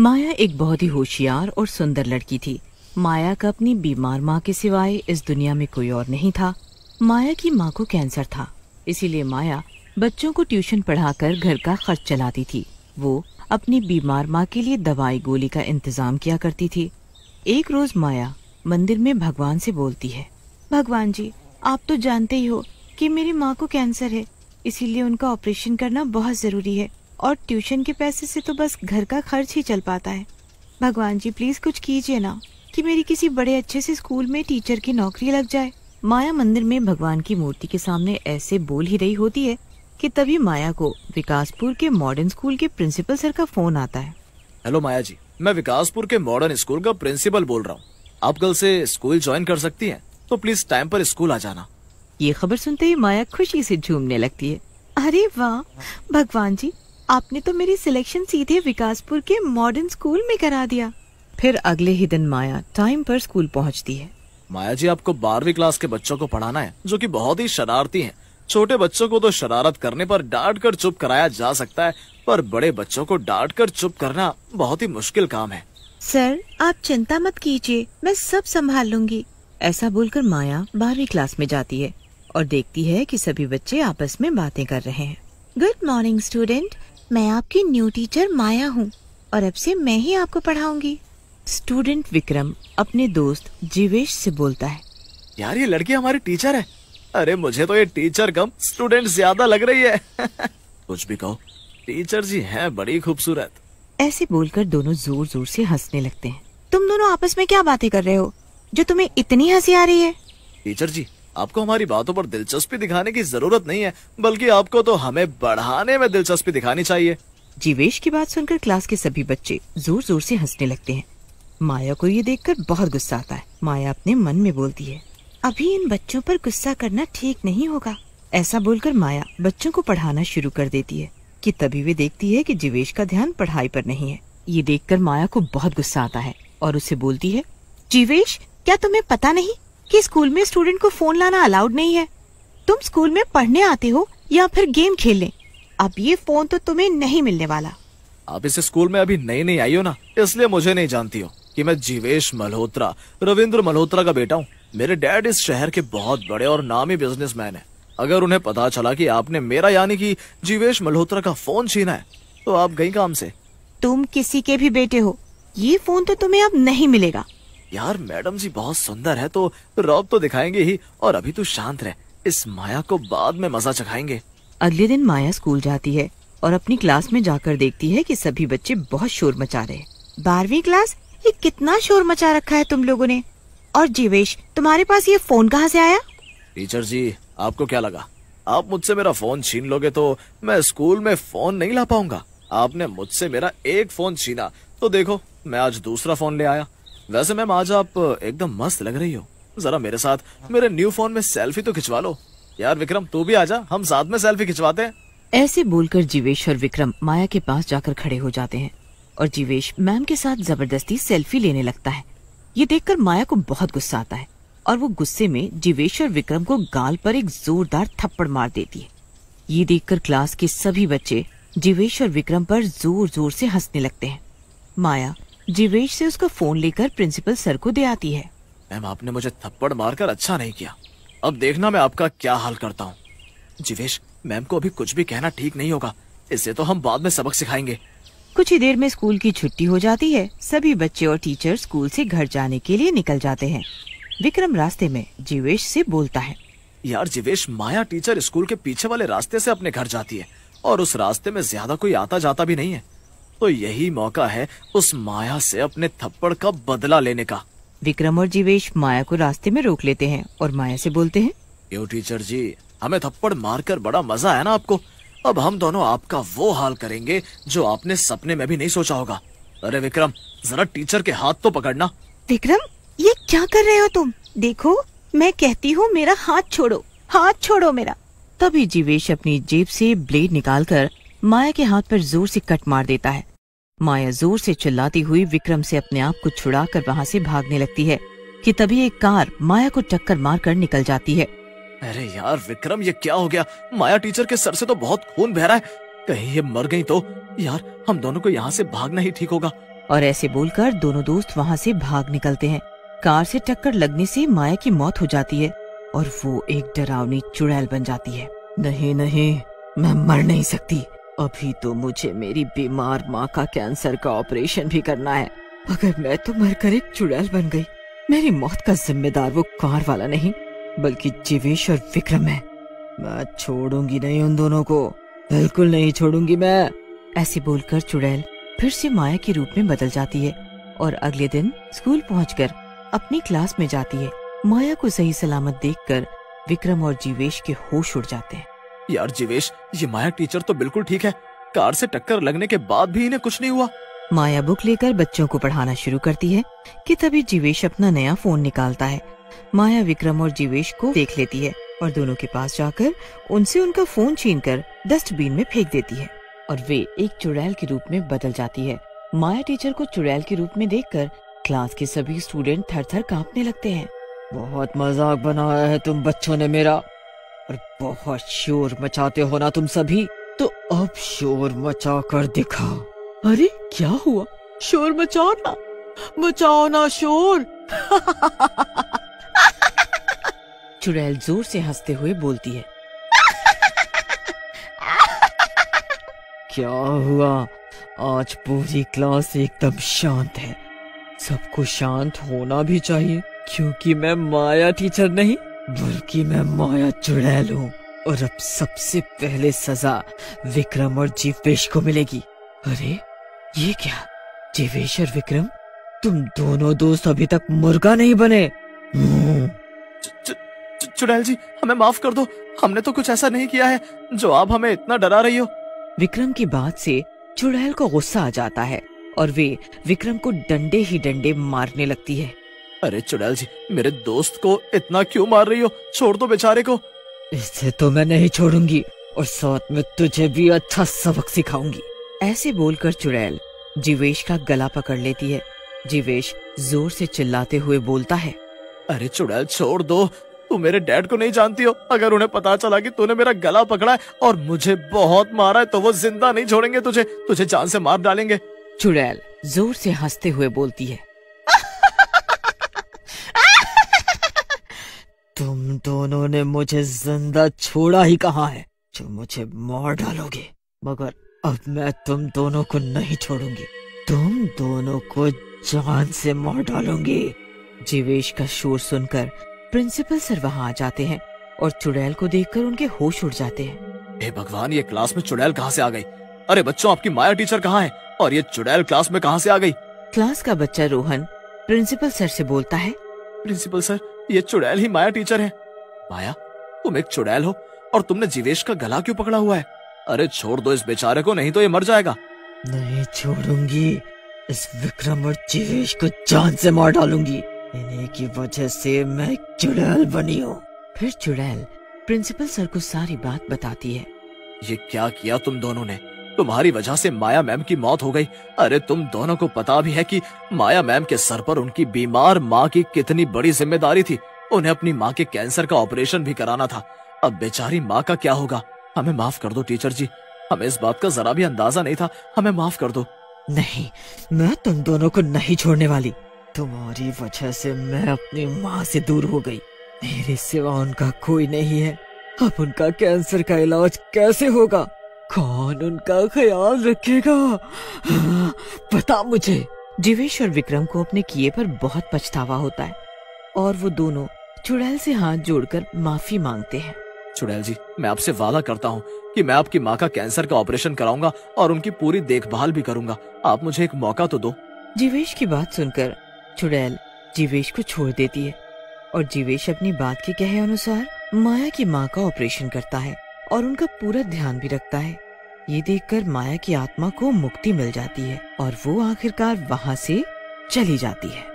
माया एक बहुत ही होशियार और सुंदर लड़की थी। माया का अपनी बीमार माँ के सिवाय इस दुनिया में कोई और नहीं था। माया की माँ को कैंसर था, इसीलिए माया बच्चों को ट्यूशन पढ़ाकर घर का खर्च चलाती थी। वो अपनी बीमार माँ के लिए दवाई गोली का इंतजाम किया करती थी। एक रोज माया मंदिर में भगवान से बोलती है, भगवान जी आप तो जानते ही हो कि मेरी माँ को कैंसर है, इसीलिए उनका ऑपरेशन करना बहुत जरूरी है और ट्यूशन के पैसे से तो बस घर का खर्च ही चल पाता है। भगवान जी प्लीज कुछ कीजिए ना कि मेरी किसी बड़े अच्छे से स्कूल में टीचर की नौकरी लग जाए। माया मंदिर में भगवान की मूर्ति के सामने ऐसे बोल ही रही होती है कि तभी माया को विकासपुर के मॉडर्न स्कूल के प्रिंसिपल सर का फोन आता है। हेलो माया जी, मैं विकासपुर के मॉडर्न स्कूल का प्रिंसिपल बोल रहा हूँ। आप कल से स्कूल ज्वाइन कर सकती हैं, तो प्लीज टाइम पर स्कूल आ जाना। ये खबर सुनते ही माया खुशी से झूमने लगती है। अरे वाह भगवान जी, आपने तो मेरी सिलेक्शन सीधे विकासपुर के मॉडर्न स्कूल में करा दिया। फिर अगले ही दिन माया टाइम पर स्कूल पहुंचती है। माया जी आपको 12वीं क्लास के बच्चों को पढ़ाना है, जो कि बहुत ही शरारती हैं। छोटे बच्चों को तो शरारत करने पर डांट कर चुप कराया जा सकता है, पर बड़े बच्चों को डांट कर चुप करना बहुत ही मुश्किल काम है। सर आप चिंता मत कीजिए, मैं सब संभाल लूंगी। ऐसा बोलकर माया 12वीं क्लास में जाती है और देखती है कि सभी बच्चे आपस में बातें कर रहे हैं। गुड मॉर्निंग स्टूडेंट, मैं आपकी न्यू टीचर माया हूँ और अब से मैं ही आपको पढ़ाऊंगी। स्टूडेंट विक्रम अपने दोस्त जीवेश से बोलता है, यार ये लड़की हमारी टीचर है। अरे मुझे तो ये टीचर कम स्टूडेंट ज्यादा लग रही है। कुछ भी कहो, टीचर जी हैं बड़ी खूबसूरत। ऐसे बोलकर दोनों जोर जोर से हंसने लगते हैं। तुम दोनों आपस में क्या बातें कर रहे हो जो तुम्हें इतनी हंसी आ रही है? टीचर जी आपको हमारी बातों पर दिलचस्पी दिखाने की जरूरत नहीं है, बल्कि आपको तो हमें बढ़ाने में दिलचस्पी दिखानी चाहिए। जीवेश की बात सुनकर क्लास के सभी बच्चे जोर जोर से हंसने लगते हैं। माया को ये देखकर बहुत गुस्सा आता है। माया अपने मन में बोलती है, अभी इन बच्चों पर गुस्सा करना ठीक नहीं होगा। ऐसा बोलकर माया बच्चों को पढ़ाना शुरू कर देती है कि तभी वे देखती है कि जीवेश का ध्यान पढ़ाई पर नहीं है। ये देखकर माया को बहुत गुस्सा आता है और उससे बोलती है, जीवेश क्या तुम्हें पता नहीं कि स्कूल में स्टूडेंट को फोन लाना अलाउड नहीं है? तुम स्कूल में पढ़ने आते हो या फिर गेम खेलने? अब ये फोन तो तुम्हें नहीं मिलने वाला। आप इस स्कूल में अभी नई नई आई हो ना, इसलिए मुझे नहीं जानती हो कि मैं जीवेश मल्होत्रा, रविंद्र मल्होत्रा का बेटा हूँ। मेरे डैड इस शहर के बहुत बड़े और नामी बिजनेसमैन हैं। अगर उन्हें पता चला कि आपने मेरा यानी कि जीवेश मल्होत्रा का फोन छीना है, तो आप गई काम से। तुम किसी के भी बेटे हो, ये फोन तो तुम्हें अब नहीं मिलेगा। यार मैडम जी बहुत सुंदर है, तो रौब तो दिखाएंगे ही, और अभी तो शांत रहे, इस माया को बाद में मजा चखाएंगे। अगले दिन माया स्कूल जाती है और अपनी क्लास में जाकर देखती है कि सभी बच्चे बहुत शोर मचा रहे हैं। 12वीं क्लास, ये कितना शोर मचा रखा है तुम लोगों ने। और जीवेश तुम्हारे पास ये फोन कहाँ से आया? टीचर जी आपको क्या लगा आप मुझसे मेरा फोन छीन लोगे तो मैं स्कूल में फोन नहीं ला पाऊंगा? आपने मुझसे मेरा एक फोन छीना, तो देखो मैं आज दूसरा फोन ले आया। वैसे मैम आज आप एकदम मस्त लग रही हो, जरा मेरे साथ मेरे न्यू फोन में सेल्फी तो खिंचवा लो। यार विक्रम तू भी आजा, हम साथ में सेल्फी खिंचवाते हैं। ऐसे बोलकर जीवेश और विक्रम माया के पास जाकर खड़े हो जाते हैं और जीवेश मैम के साथ जबरदस्ती सेल्फी लेने लगता है। ये देखकर माया को बहुत गुस्सा आता है और वो गुस्से में जीवेश और विक्रम को गाल पर एक जोरदार थप्पड़ मार देती है। ये देखकर क्लास के सभी बच्चे जीवेश और विक्रम पर जोर जोर से हंसने लगते हैं। माया जीवेश से उसका फोन लेकर प्रिंसिपल सर को दे आती है। मैम आपने मुझे थप्पड़ मारकर अच्छा नहीं किया, अब देखना मैं आपका क्या हाल करता हूँ। जीवेश मैम को अभी कुछ भी कहना ठीक नहीं होगा, इसे तो हम बाद में सबक सिखाएंगे। कुछ ही देर में स्कूल की छुट्टी हो जाती है। सभी बच्चे और टीचर स्कूल से घर जाने के लिए निकल जाते हैं। विक्रम रास्ते में जीवेश से बोलता है, यार जीवेश माया टीचर स्कूल के पीछे वाले रास्ते से अपने घर जाती है और उस रास्ते में ज्यादा कोई आता जाता भी नहीं है, तो यही मौका है उस माया से अपने थप्पड़ का बदला लेने का। विक्रम और जीवेश माया को रास्ते में रोक लेते हैं और माया से बोलते हैं, यो टीचर जी हमें थप्पड़ मारकर बड़ा मजा आया ना आपको, अब हम दोनों आपका वो हाल करेंगे जो आपने सपने में भी नहीं सोचा होगा। अरे विक्रम जरा टीचर के हाथ तो पकड़ना। विक्रम ये क्या कर रहे हो तुम? देखो मैं कहती हूँ मेरा हाथ छोड़ो, हाथ छोड़ो मेरा। तभी जीवेश अपनी जेब से ब्लेड निकालकर माया के हाथ पर जोर से कट मार देता है। माया जोर से चिल्लाती हुई विक्रम से अपने आप को छुड़ाकर वहाँ से भागने लगती है कि तभी एक कार माया को टक्कर मारकर निकल जाती है। अरे यार विक्रम ये क्या हो गया? माया टीचर के सर से तो बहुत खून बह रहा है, कहीं ये मर गई तो। यार हम दोनों को यहाँ से भागना ही ठीक होगा, और ऐसे बोलकर दोनों दोस्त वहाँ से भाग निकलते हैं। कार से टक्कर लगने से माया की मौत हो जाती है और वो एक डरावनी चुड़ैल बन जाती है। नहीं नहीं, मैं मर नहीं सकती। अभी तो मुझे मेरी बीमार माँ का कैंसर का ऑपरेशन भी करना है। अगर मैं तो मरकर एक चुड़ैल बन गई। मेरी मौत का जिम्मेदार वो कार वाला नहीं बल्कि जीवेश और विक्रम है। मैं छोड़ूंगी नहीं उन दोनों को, बिल्कुल नहीं छोड़ूंगी मैं। ऐसे बोलकर चुड़ैल फिर से माया के रूप में बदल जाती है और अगले दिन स्कूल पहुंचकर अपनी क्लास में जाती है। माया को सही सलामत देखकर विक्रम और जीवेश के होश उड़ जाते हैं। यार जीवेश, ये माया टीचर तो बिल्कुल ठीक है। कार से टक्कर लगने के बाद भी इन्हें कुछ नहीं हुआ। माया बुक लेकर बच्चों को पढ़ाना शुरू करती है कि तभी जीवेश अपना नया फोन निकालता है। माया विक्रम और जीवेश को देख लेती है और दोनों के पास जाकर उनसे उनका फोन छीनकर डस्टबिन में फेंक देती है और वे एक चुड़ैल के रूप में बदल जाती है। माया टीचर को चुड़ैल के रूप में देखकर क्लास के सभी स्टूडेंट थर-थर कांपने लगते हैं। बहुत मजाक बनाया है तुम बच्चों ने मेरा, और बहुत शोर मचाते हो ना तुम सभी, तो अब शोर मचा कर दिखाओ। अरे क्या हुआ, शोर मचाओ ना शोर। चुड़ैल जोर से हंसते हुए बोलती है। क्या हुआ? आज पूरी क्लास एकदम शांत है। सबको शांत होना भी चाहिए क्योंकि मैं माया टीचर नहीं बल्कि मैं माया चुड़ैल हूँ। और अब सबसे पहले सजा विक्रम और जीवेश को मिलेगी। अरे ये क्या, जीवेश और विक्रम, तुम दोनों दोस्त अभी तक मुर्गा नहीं बने। चुड़ैल जी, हमें माफ कर दो, हमने तो कुछ ऐसा नहीं किया है जो आप हमें इतना डरा रही हो। विक्रम की बात से चुड़ैल को गुस्सा आ जाता है और वे विक्रम को डंडे ही डंडे मारने लगती है। अरे चुड़ैल जी, मेरे दोस्त को इतना क्यों मार रही हो, छोड़ दो बेचारे को। इसे तो मैं नहीं छोड़ूंगी और साथ में तुझे भी अच्छा सबक सिखाऊंगी। ऐसे बोलकर चुड़ैल जीवेश का गला पकड़ लेती है। जीवेश जोर से चिल्लाते हुए बोलता है। अरे चुड़ैल छोड़ दो, तू मेरे डैड को नहीं जानती हो। अगर उन्हें पता चला कि तूने मेरा गला पकड़ा है और मुझे बहुत मारा है तो वो जिंदा नहीं छोड़ेंगे तुझे, तुझे जान से मार डालेंगे। चुड़ैल जोर से हंसते हुए बोलती है। तुम दोनों ने मुझे जिंदा छोड़ा ही कहाँ है जो मुझे मार डालोगे, मगर अब मैं तुम दोनों को नहीं छोड़ूंगी, तुम दोनों को जान से मार डालूंगी। जीवेश का शोर सुनकर प्रिंसिपल सर वहाँ आ जाते हैं और चुड़ैल को देखकर उनके होश उड़ जाते हैं। हे भगवान, ये क्लास में चुड़ैल कहाँ से आ गई? अरे बच्चों, आपकी माया टीचर कहाँ है और ये चुड़ैल क्लास में कहाँ से आ गई? क्लास का बच्चा रोहन प्रिंसिपल सर से बोलता है। प्रिंसिपल सर, ये चुड़ैल ही माया टीचर है। माया, तुम एक चुड़ैल हो और तुमने जीवेश का गला क्यों पकड़ा हुआ है? अरे छोड़ दो इस बेचारे को, नहीं तो ये मर जाएगा। नहीं छोड़ूंगी, इस विक्रम और जीवेश को जान से मार डालूंगी। इन्हीं की वजह से मैं चुड़ैल बनी हूँ। फिर चुड़ैल प्रिंसिपल सर को सारी बात बताती है। ये क्या किया तुम दोनों ने, तुम्हारी वजह से माया मैम की मौत हो गई। अरे तुम दोनों को पता भी है कि माया मैम के सर पर उनकी बीमार माँ की कितनी बड़ी जिम्मेदारी थी। उन्हें अपनी माँ के कैंसर का ऑपरेशन भी कराना था। अब बेचारी माँ का क्या होगा। हमें माफ कर दो टीचर जी, हमें इस बात का जरा भी अंदाजा नहीं था, हमें माफ कर दो। नहीं, मैं तुम दोनों को नहीं छोड़ने वाली। तुम्हारी वजह से मैं अपनी माँ से दूर हो गई। मेरे सिवा उनका कोई नहीं है। अब उनका कैंसर का इलाज कैसे होगा, कौन उनका ख्याल रखेगा? हाँ, बता मुझे। जीवेश और विक्रम को अपने किए पर बहुत पछतावा होता है और वो दोनों चुड़ैल से हाथ जोड़कर माफी मांगते हैं। चुड़ैल जी, मैं आपसे वादा करता हूँ कि मैं आपकी माँ का कैंसर का ऑपरेशन कराऊंगा और उनकी पूरी देखभाल भी करूंगा। आप मुझे एक मौका तो दो। जीवेश की बात सुनकर चुड़ैल जीवेश को छोड़ देती है और जीवेश अपनी बात के कहे अनुसार माया की माँ का ऑपरेशन करता है और उनका पूरा ध्यान भी रखता है। ये देखकर माया की आत्मा को मुक्ति मिल जाती है और वो आखिरकार वहाँ से चली जाती है।